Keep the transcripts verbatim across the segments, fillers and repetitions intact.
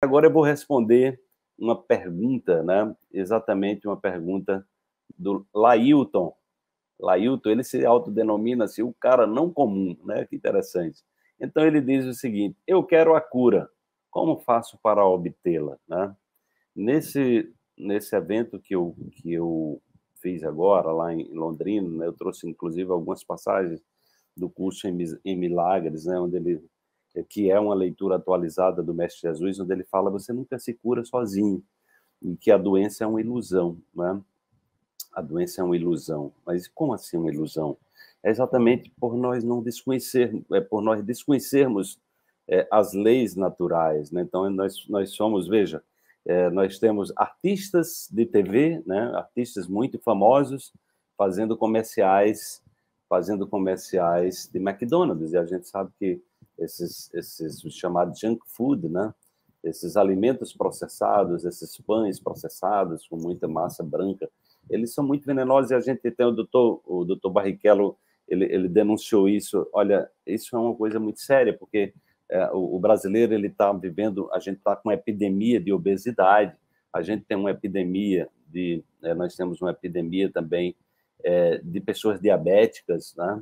Agora eu vou responder uma pergunta, né? Exatamente uma pergunta do Lailton. Lailton, ele se autodenomina assim, o cara não comum, né? Que interessante. Então ele diz o seguinte: eu quero a cura, como faço para obtê-la, né? Nesse, nesse evento que eu, que eu fiz agora, lá em Londrina, né? Eu trouxe inclusive algumas passagens do curso em, em Milagres, né? Onde ele... que é uma leitura atualizada do Mestre Jesus, onde ele fala: você nunca se cura sozinho, e que a doença é uma ilusão, né? A doença é uma ilusão. Mas como assim uma ilusão? É exatamente por nós não desconhecermos, é por nós desconhecermos é, as leis naturais, né? Então, nós, nós somos, veja, é, nós temos artistas de T V, né? Artistas muito famosos, fazendo comerciais, fazendo comerciais de McDonald's, e a gente sabe que Esses, esses chamados junk food, né? Esses alimentos processados, esses pães processados com muita massa branca, eles são muito venenosos, e a gente tem o doutor, o doutor Barrichello, ele, ele denunciou isso. Olha, isso é uma coisa muito séria, porque é, o, o brasileiro, ele está vivendo, a gente está com uma epidemia de obesidade, a gente tem uma epidemia de, é, nós temos uma epidemia também é, de pessoas diabéticas, né?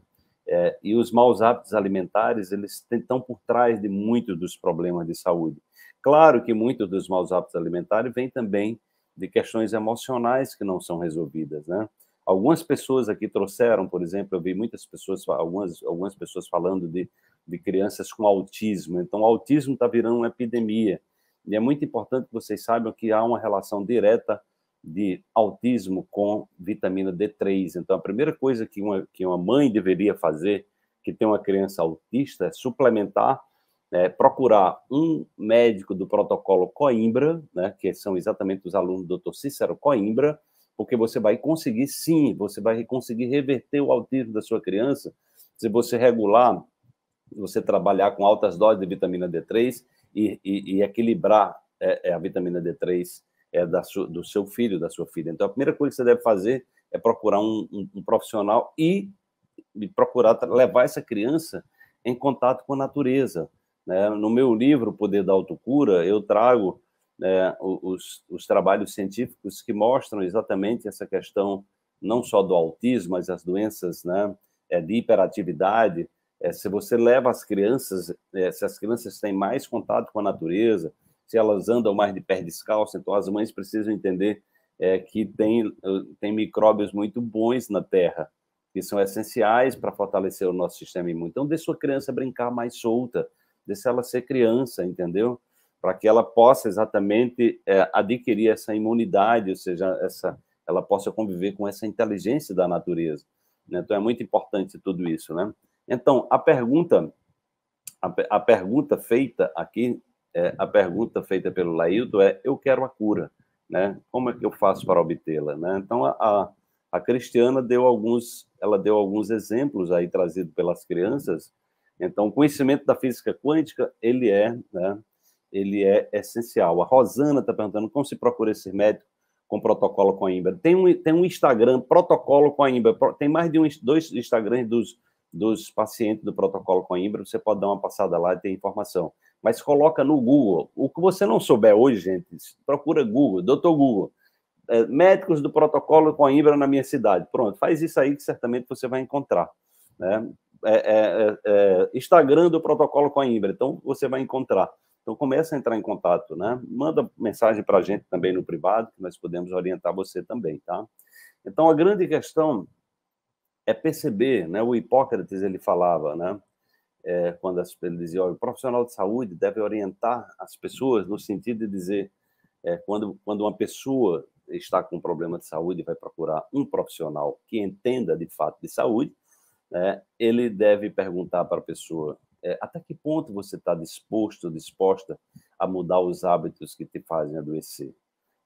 É, e os maus hábitos alimentares, eles estão por trás de muitos dos problemas de saúde. Claro que muitos dos maus hábitos alimentares vêm também de questões emocionais que não são resolvidas, né? Algumas pessoas aqui trouxeram, por exemplo, eu vi muitas pessoas, algumas, algumas pessoas falando de, de crianças com autismo. Então, o autismo está virando uma epidemia. E é muito importante que vocês saibam que há uma relação direta de autismo com vitamina D três. Então, a primeira coisa que uma, que uma mãe deveria fazer, que tem uma criança autista, é suplementar, é, procurar um médico do protocolo Coimbra, né, que são exatamente os alunos do doutor Cícero Coimbra, porque você vai conseguir, sim, você vai conseguir reverter o autismo da sua criança se você regular, você trabalhar com altas doses de vitamina D três e, e, e equilibrar é, a vitamina D três É da su, do seu filho, da sua filha. Então, a primeira coisa que você deve fazer é procurar um, um, um profissional e, e procurar levar essa criança em contato com a natureza, né? No meu livro, O Poder da Autocura, eu trago né, os, os trabalhos científicos que mostram exatamente essa questão, não só do autismo, mas as doenças né, de hiperatividade. É, se você leva as crianças, é, se as crianças têm mais contato com a natureza, se elas andam mais de pé descalço, então as mães precisam entender é, que tem, tem micróbios muito bons na terra, que são essenciais para fortalecer o nosso sistema imune. Então, deixe sua criança brincar mais solta, deixe ela ser criança, entendeu? Para que ela possa exatamente é, adquirir essa imunidade, ou seja, essa, ela possa conviver com essa inteligência da natureza, né? Então, é muito importante tudo isso, né? Então, a pergunta, a, a pergunta feita aqui, É, a pergunta feita pelo Lailton é: eu quero a cura, né? Como é que eu faço para obtê-la, né? Então a, a, a Cristiana deu alguns, ela deu alguns exemplos aí trazidos pelas crianças. Então o conhecimento da física quântica ele é, né? Ele é essencial. A Rosana está perguntando como se procura esse médico com protocolo Coimbra. Tem um, tem um Instagram protocolo Coimbra, tem mais de um, dois Instagrams dos dos pacientes do protocolo Coimbra. Você pode dar uma passada lá e tem informação. Mas coloca no Google. O que você não souber hoje, gente, procura Google, doutor Google, é, médicos do protocolo Coimbra na minha cidade. Pronto, faz isso aí que certamente você vai encontrar, né? É, é, é, Instagram do protocolo Coimbra, então você vai encontrar. Então começa a entrar em contato, né? Manda mensagem para a gente também no privado, que nós podemos orientar você também, tá? Então a grande questão é perceber, né? O Hipócrates, ele falava, né? É, quando as, ele dizia, ó, o profissional de saúde deve orientar as pessoas no sentido de dizer, é, quando, quando uma pessoa está com um problema de saúde e vai procurar um profissional que entenda de fato de saúde, né, ele deve perguntar para a pessoa é, até que ponto você está disposto, disposta a mudar os hábitos que te fazem adoecer.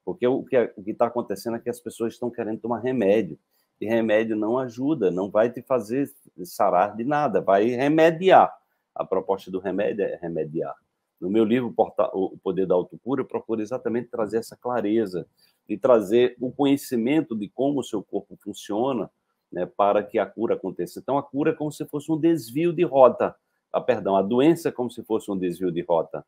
Porque o que é, o que está acontecendo é que as pessoas estão querendo tomar remédio, e remédio não ajuda, não vai te fazer sarar de nada, vai remediar. A proposta do remédio é remediar. No meu livro, O Poder da Autocura, eu procuro exatamente trazer essa clareza e trazer o conhecimento de como o seu corpo funciona, né, para que a cura aconteça. Então, a cura é como se fosse um desvio de rota. Ah, perdão, a doença é como se fosse um desvio de rota.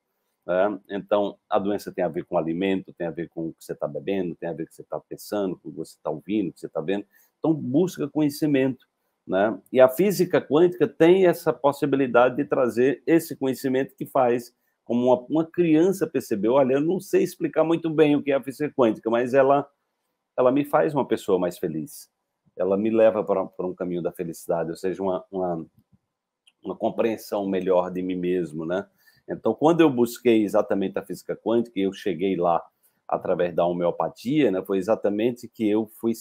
Né? Então, a doença tem a ver com o alimento, tem a ver com o que você está bebendo, tem a ver com o que você está pensando, com o que você está ouvindo, o que você está vendo. Então, busca conhecimento. Né? E a física quântica tem essa possibilidade de trazer esse conhecimento que faz, como uma, uma criança percebeu, olha, eu não sei explicar muito bem o que é a física quântica, mas ela, ela me faz uma pessoa mais feliz. Ela me leva para, para um caminho da felicidade, ou seja, uma, uma, uma compreensão melhor de mim mesmo, né? Então, quando eu busquei exatamente a física quântica, e eu cheguei lá através da homeopatia, né, foi exatamente que eu fui...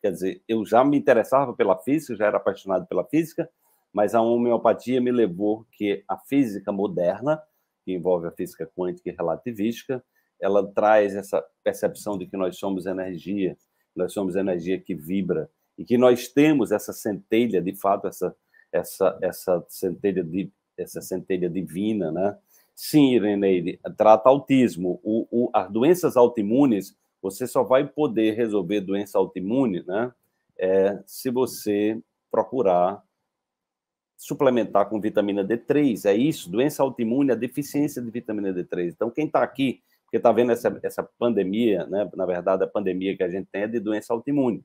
Quer dizer, eu já me interessava pela física, já era apaixonado pela física, mas a homeopatia me levou que a física moderna, que envolve a física quântica e relativística, ela traz essa percepção de que nós somos energia, nós somos energia que vibra, e que nós temos essa centelha, de fato, essa, essa, essa, centelha, de, essa centelha divina, né? Sim, Ireneide, trata autismo. O, o, as doenças autoimunes, você só vai poder resolver doença autoimune, né? É, se você procurar suplementar com vitamina D três. É isso, doença autoimune, a deficiência de vitamina D três. Então, quem está aqui, porque está vendo essa, essa pandemia, né? Na verdade, a pandemia que a gente tem é de doença autoimune,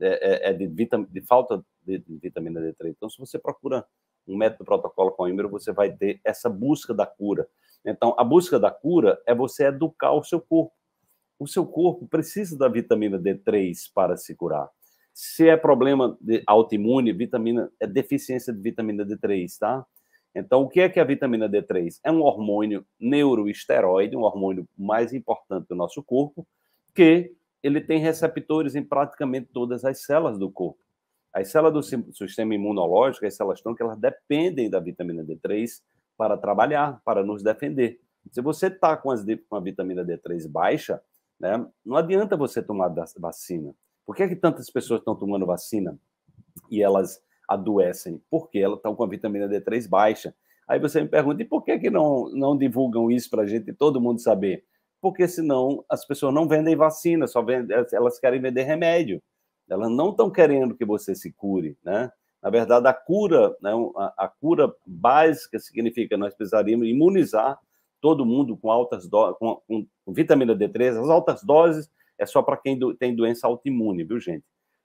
é, é, é de, vitam, de falta de, de vitamina D três. Então, se você procura um método protocolo Coimbra, você vai ter essa busca da cura. Então, a busca da cura é você educar o seu corpo. O seu corpo precisa da vitamina D três para se curar. Se é problema de autoimune, vitamina, é deficiência de vitamina D três, tá? Então, o que é que é a vitamina D três? É um hormônio neuroesteroide, um hormônio mais importante do nosso corpo, que ele tem receptores em praticamente todas as células do corpo. As células do sistema imunológico, as células-tronco, elas dependem da vitamina D três para trabalhar, para nos defender. Se você está com, com a vitamina D três baixa, né, não adianta você tomar vacina. Por que é que tantas pessoas estão tomando vacina e elas adoecem? Porque elas estão com a vitamina D três baixa. Aí você me pergunta, e por que, que não, não divulgam isso para a gente e todo mundo saber? Porque senão as pessoas não vendem vacina, só vendem, elas querem vender remédio. Elas não estão querendo que você se cure, né? Na verdade, a cura, né, a, a cura básica significa nós precisaríamos imunizar todo mundo com altas doses, com, com, com vitamina D três. As altas doses é só para quem do, tem doença autoimune, viu, gente?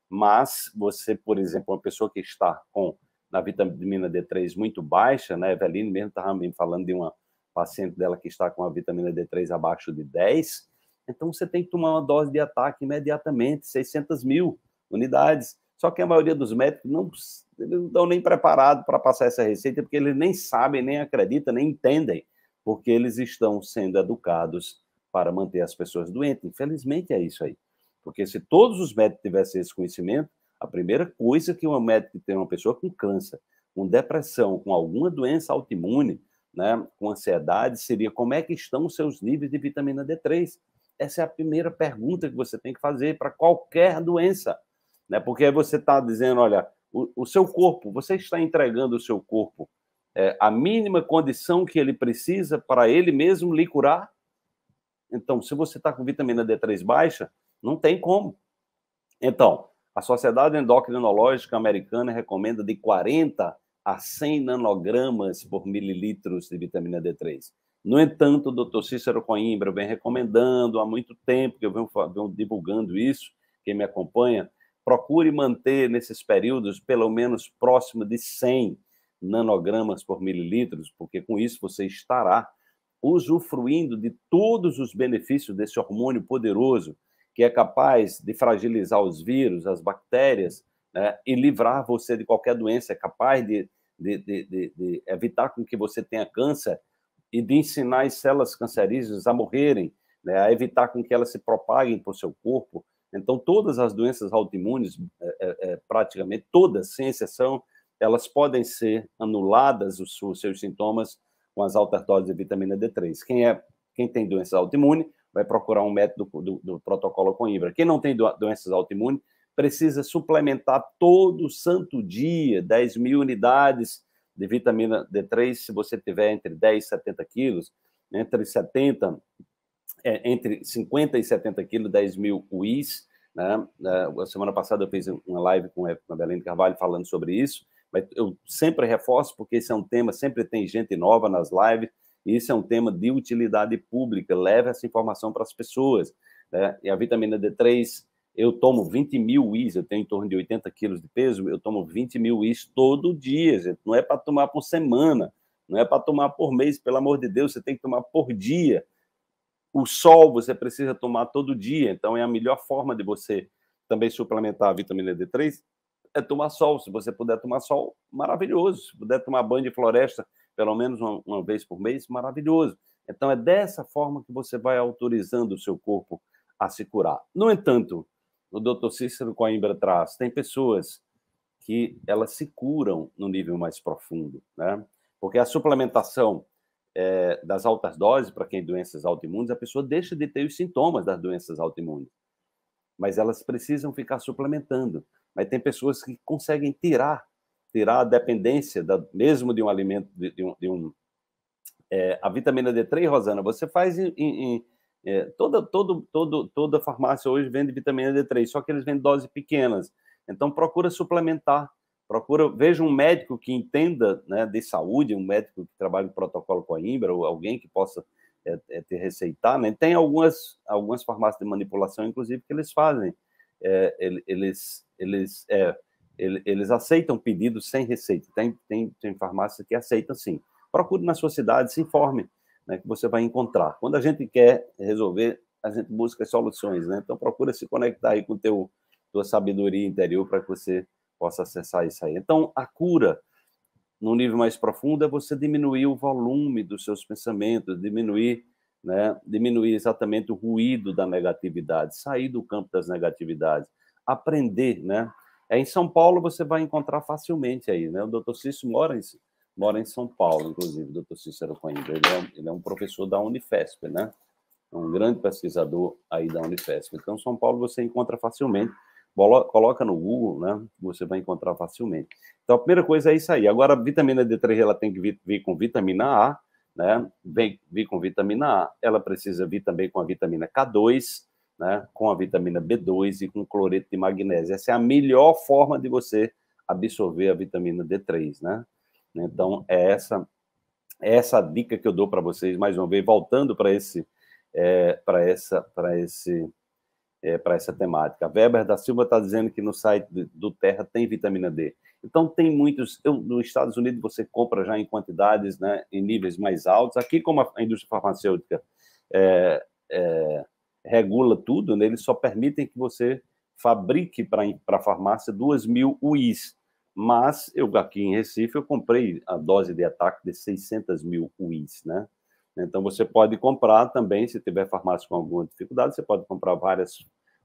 Mas você, por exemplo, uma pessoa que está com na vitamina D três muito baixa, né? Eveline mesmo estava me falando de uma paciente dela que está com a vitamina D três abaixo de dez. Então, você tem que tomar uma dose de ataque imediatamente, seiscentas mil. Unidades, só que a maioria dos médicos não, eles não estão nem preparados para passar essa receita, porque eles nem sabem, nem acreditam, nem entendem, porque eles estão sendo educados para manter as pessoas doentes. Infelizmente é isso aí, porque se todos os médicos tivessem esse conhecimento, a primeira coisa que um médico tem uma pessoa com câncer, com depressão, com alguma doença autoimune, né, com ansiedade, seria como é que estão os seus níveis de vitamina D três? Essa é a primeira pergunta que você tem que fazer para qualquer doença. Porque aí você está dizendo, olha, o, o seu corpo, você está entregando o seu corpo é, a mínima condição que ele precisa para ele mesmo lhe curar? Então, se você está com vitamina D três baixa, não tem como. Então, a Sociedade Endocrinológica Americana recomenda de quarenta a cem nanogramas por mililitros de vitamina D três. No entanto, o doutor Cícero Coimbra vem recomendando há muito tempo, que eu venho, venho divulgando isso, quem me acompanha, procure manter nesses períodos pelo menos próximo de cem nanogramas por mililitros, porque com isso você estará usufruindo de todos os benefícios desse hormônio poderoso que é capaz de fragilizar os vírus, as bactérias, né, e livrar você de qualquer doença, é capaz de, de, de, de, de evitar com que você tenha câncer e de ensinar as células cancerígenas a morrerem, né, a evitar com que elas se propaguem por seu corpo. Então, todas as doenças autoimunes, é, é, praticamente todas, sem exceção, elas podem ser anuladas, os, os seus sintomas, com as altas doses de vitamina D três. Quem, é, quem tem doença autoimune vai procurar um método do, do, do protocolo Coimbra. Quem não tem do, doenças autoimunes precisa suplementar todo santo dia dez mil unidades de vitamina D três, se você tiver entre dez e setenta quilos, entre setenta... É, entre cinquenta e setenta quilos, dez mil U I S, né? A semana passada eu fiz uma live com a Belém de Carvalho falando sobre isso, mas eu sempre reforço, porque esse é um tema, sempre tem gente nova nas lives, Isso é um tema de utilidade pública, leve essa informação para as pessoas, né? E a vitamina D três, eu tomo vinte mil uís, eu tenho em torno de oitenta quilos de peso, eu tomo vinte mil uís todo dia, gente. Não é para tomar por semana, não é para tomar por mês, pelo amor de Deus, você tem que tomar por dia. O sol você precisa tomar todo dia, então é a melhor forma de você também suplementar a vitamina D três, é tomar sol. Se você puder tomar sol, maravilhoso. Se puder tomar banho de floresta, pelo menos uma, uma vez por mês, maravilhoso. Então é dessa forma que você vai autorizando o seu corpo a se curar. No entanto, o doutor Cícero Coimbra traz, tem pessoas que elas se curam no nível mais profundo, né? Porque a suplementação é, das altas doses, para quem tem doenças autoimunes, a pessoa deixa de ter os sintomas das doenças autoimunes, mas elas precisam ficar suplementando. Mas tem pessoas que conseguem tirar, tirar a dependência da, mesmo de um alimento, de, de um... De um é, a vitamina D três, Rosana, você faz em... em é, toda, todo, todo, toda farmácia hoje vende vitamina D três, só que eles vendem doses pequenas. Então, procura suplementar. Procura, veja um médico que entenda, né, de saúde, um médico que trabalha no protocolo Coimbra, ou alguém que possa é, é, te receitar, né? Tem algumas, algumas farmácias de manipulação, inclusive, que eles fazem. É, eles, eles, é, eles aceitam pedidos sem receita. Tem, tem, tem farmácia que aceita, sim. Procure na sua cidade, se informe, né, que você vai encontrar. Quando a gente quer resolver, a gente busca soluções, né? Então, procura se conectar aí com teu tua sabedoria interior para que você possa acessar isso aí. Então, a cura, no nível mais profundo, é você diminuir o volume dos seus pensamentos, diminuir, né, diminuir exatamente o ruído da negatividade, sair do campo das negatividades, aprender, né? É, em São Paulo você vai encontrar facilmente aí, né? O doutor Cícero mora em, mora em São Paulo, inclusive, o doutor Cícero Coimbra, ele é, ele é um professor da Unifesp, né? É um grande pesquisador aí da Unifesp. Então, São Paulo você encontra facilmente. Coloca no Google, né? Você vai encontrar facilmente. Então, a primeira coisa é isso aí. Agora, a vitamina D três, ela tem que vir, vir com vitamina A, né? Vem vir com vitamina A. Ela precisa vir também com a vitamina K dois, né? Com a vitamina B dois e com cloreto de magnésio. Essa é a melhor forma de você absorver a vitamina D três, né? Então, é essa, é essa dica que eu dou para vocês, mais uma vez, voltando para esse... É, para essa... Pra esse É, para essa temática. A Weber da Silva está dizendo que no site do Terra tem vitamina D. Então, tem muitos... Eu, nos Estados Unidos, você compra já em quantidades, né, em níveis mais altos. Aqui, como a indústria farmacêutica é, é, regula tudo, né, eles só permitem que você fabrique para a farmácia duas mil uís. Mas, eu aqui em Recife, eu comprei a dose de ataque de seiscentas mil uís, né? Então, você pode comprar também, se tiver farmácia com alguma dificuldade, você pode comprar várias,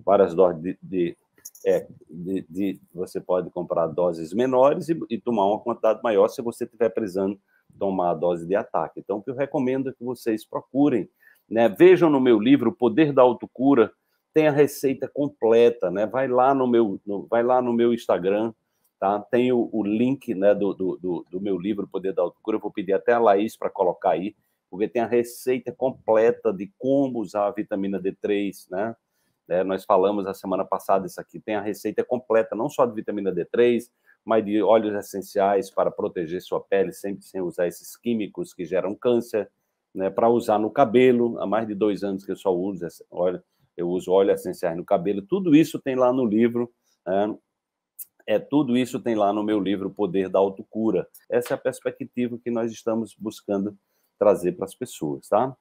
várias doses de, de, é, de, de... Você pode comprar doses menores e, e tomar uma quantidade maior se você estiver precisando tomar a dose de ataque. Então, o que eu recomendo é que vocês procurem, né? Vejam no meu livro, O Poder da Autocura, tem a receita completa, né? Vai lá no meu, no, vai lá no meu Instagram, tá? Tem o, o link, né, do, do, do, do meu livro, O Poder da Autocura. Eu vou pedir até a Laís para colocar aí, porque tem a receita completa de como usar a vitamina D três, né? É, nós falamos a semana passada isso aqui, tem a receita completa, não só de vitamina D três, mas de óleos essenciais para proteger sua pele, sempre sem usar esses químicos que geram câncer, né? Para usar no cabelo, há mais de dois anos que eu só uso, óleo, eu uso óleos essenciais no cabelo, tudo isso tem lá no livro, né? É, tudo isso tem lá no meu livro, O Poder da Autocura. Essa é a perspectiva que nós estamos buscando trazer para as pessoas, tá?